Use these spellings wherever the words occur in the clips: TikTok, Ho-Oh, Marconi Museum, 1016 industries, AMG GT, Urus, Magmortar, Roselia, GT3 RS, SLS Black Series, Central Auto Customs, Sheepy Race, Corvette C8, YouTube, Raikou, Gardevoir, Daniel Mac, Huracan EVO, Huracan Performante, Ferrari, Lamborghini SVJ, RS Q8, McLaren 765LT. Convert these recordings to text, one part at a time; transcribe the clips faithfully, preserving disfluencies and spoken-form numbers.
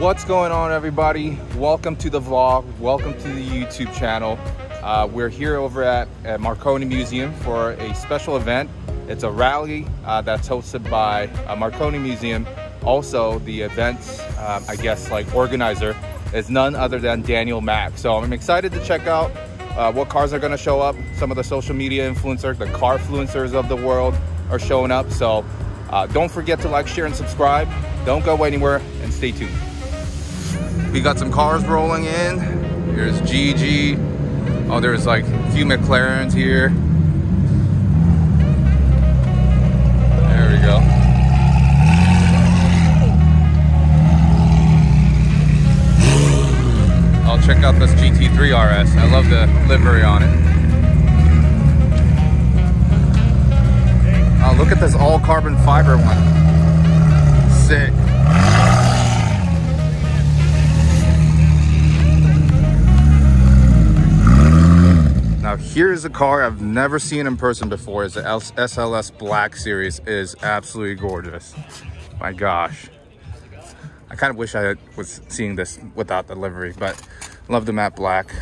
What's going on, everybody? Welcome to the vlog. Welcome to the YouTube channel. Uh, we're here over at, at Marconi Museum for a special event. It's a rally uh, that's hosted by uh, Marconi Museum. Also, the event's, um, I guess, like organizer is none other than Daniel Mac. So I'm excited to check out uh, what cars are gonna show up. Some of the social media influencers, the car influencers of the world are showing up. So uh, don't forget to like, share, and subscribe. Don't go anywhere and stay tuned. We got some cars rolling in. Here's G G. Oh, there's like a few McLarens here. There we go. I'll check out this G T three R S. I love the livery on it. Oh, look at this all carbon fiber one. Sick. Now here's a car I've never seen in person before. It's the S L S Black Series. It is absolutely gorgeous. My gosh. I kind of wish I was seeing this without the livery, but love the matte black.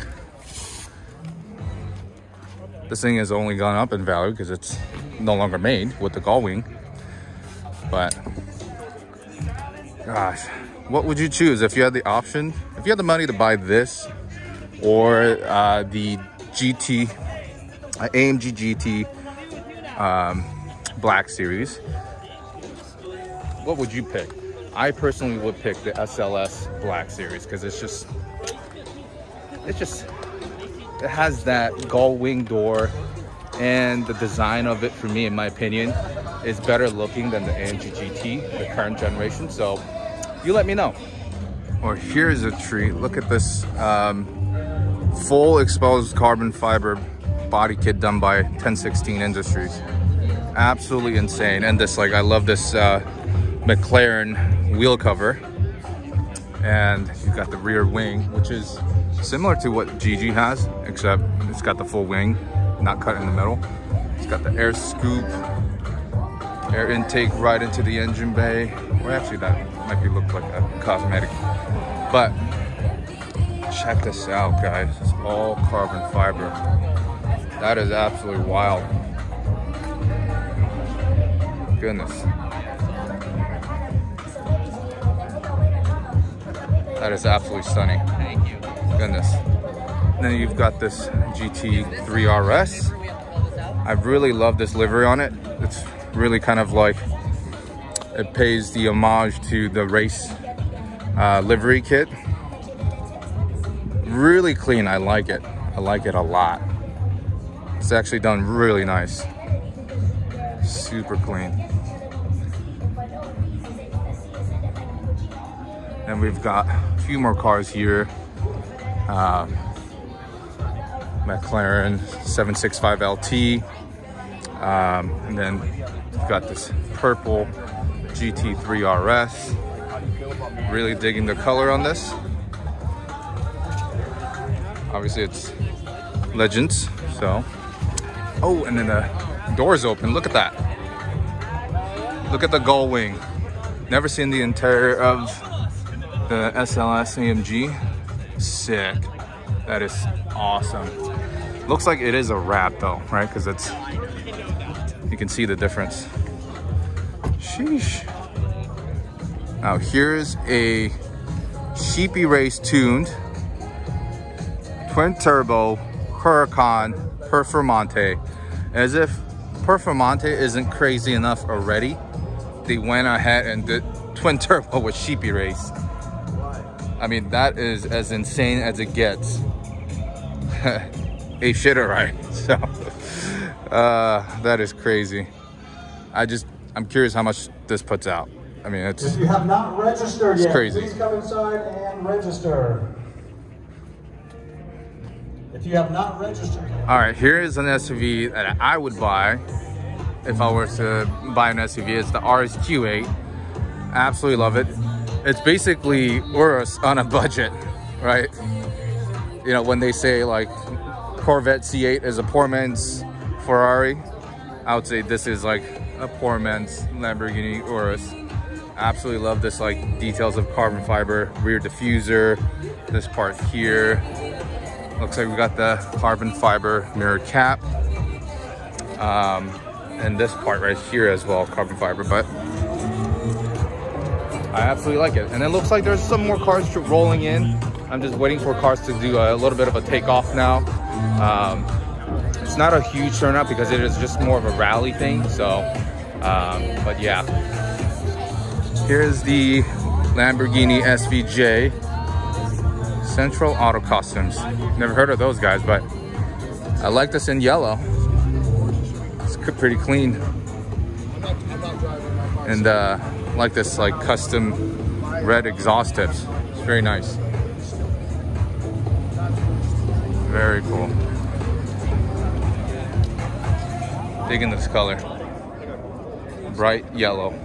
This thing has only gone up in value because it's no longer made with the gull wing. But gosh, what would you choose if you had the option? If you had the money to buy this or uh, the G T, uh, A M G G T um, Black Series, what would you pick? I personally would pick the S L S Black Series because it's just, it's just, it has that gull wing door, and the design of it, for me, in my opinion, is better looking than the A M G G T, the current generation. So you let me know. Or here's a treat. Look at this. Um, Full exposed carbon fiber body kit done by ten sixteen Industries. Absolutely insane. And this, like, I love this uh, McLaren wheel cover. And you've got the rear wing, which is similar to what G G has, except it's got the full wing, not cut in the middle. It's got the air scoop, air intake right into the engine bay. Or actually, that might be look like a cosmetic, but check this out, guys. It's all carbon fiber. That is absolutely wild. Goodness. That is absolutely stunning. Thank you. Goodness. And then you've got this G T three R S. I really love this livery on it. It's really kind of like, it pays the homage to the race uh, livery kit. Really clean. I like it. I like it a lot. It's actually done really nice. Super clean. And we've got a few more cars here. Uh, McLaren seven sixty-five L T. Um, and then we've got this purple G T three R S. Really digging the color on this. Obviously, it's Legends, so. Oh, and then the door's open. Look at that. Look at the gull wing. Never seen the interior of the S L S A M G. Sick. That is awesome. Looks like it is a wrap, though, right? Because it's, you can see the difference. Sheesh. Now, here's a Sheepy Race tuned twin turbo Huracan Performante. As if Performante isn't crazy enough already, they went ahead and did twin turbo with Sheepy Race. I mean, that is as insane as it gets. A shitter, right? So uh, that is crazy. I just, I'm curious how much this puts out. I mean, it's, if you have not registered it's yet, crazy. Please come inside and register. If you have not registered. All right, here is an S U V that I would buy if I were to buy an S U V. It's the R S Q eight. Absolutely love it. It's basically Urus on a budget, right? You know, when they say like Corvette C eight is a poor man's Ferrari, I would say this is like a poor man's Lamborghini Urus. Absolutely love this, like details of carbon fiber, rear diffuser, this part here. Looks like we got the carbon fiber mirror cap. Um, and this part right here as well, carbon fiber, but I absolutely like it. And it looks like there's some more cars rolling in. I'm just waiting for cars to do a little bit of a takeoff now. Um, it's not a huge turnout because it is just more of a rally thing, so, um, but yeah. Here's the Lamborghini S V J, Central Auto Customs. Never heard of those guys, but I like this in yellow. It's pretty clean. And uh, I like this like custom red exhaust tips. It's very nice. Very cool. Digging this color. Bright yellow.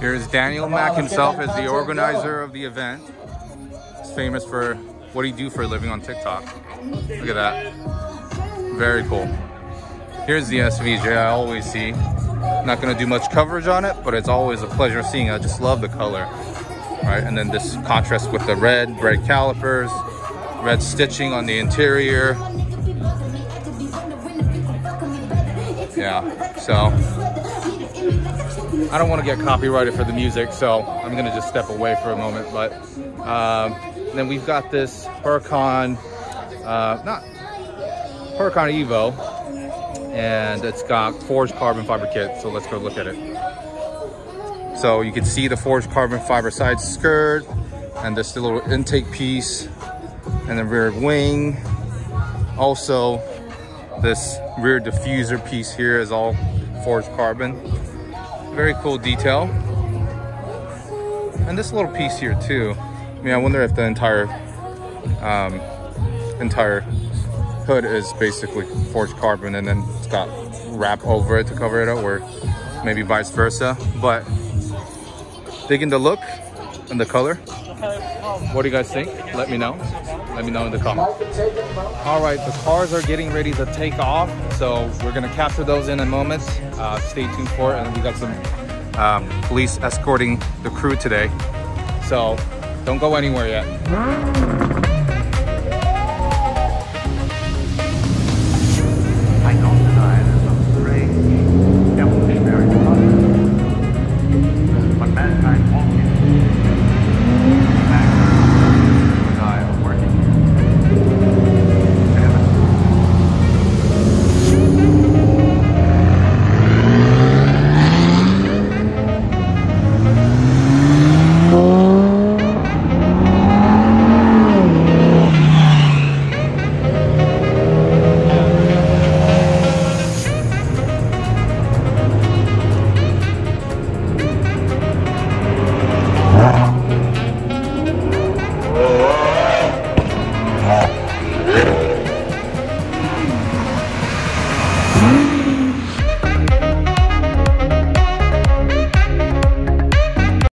Here's Daniel Mac himself as the organizer of the event. He's famous for what he do for a living on TikTok. Look at that. Very cool. Here's the S V J I always see. Not gonna do much coverage on it, but it's always a pleasure seeing it. I just love the color. All right, and then this contrast with the red, red calipers, red stitching on the interior. Yeah, so. I don't want to get copyrighted for the music, so I'm going to just step away for a moment. But um, then we've got this Huracan, uh, not Huracan EVO, and it's got forged carbon fiber kit. So let's go look at it. So you can see the forged carbon fiber side skirt and this little intake piece and the rear wing. Also, this rear diffuser piece here is all forged carbon. Very cool detail. And this little piece here too. I mean, I wonder if the entire um, entire hood is basically forged carbon and then it's got wrap over it to cover it up, or maybe vice versa. But digging the look and the color. What do you guys think? Let me know. Let me know in the comments. All right, the cars are getting ready to take off, so we're gonna capture those in a moment. Uh, stay tuned for it, and we got some um, police escorting the crew today. So don't go anywhere yet.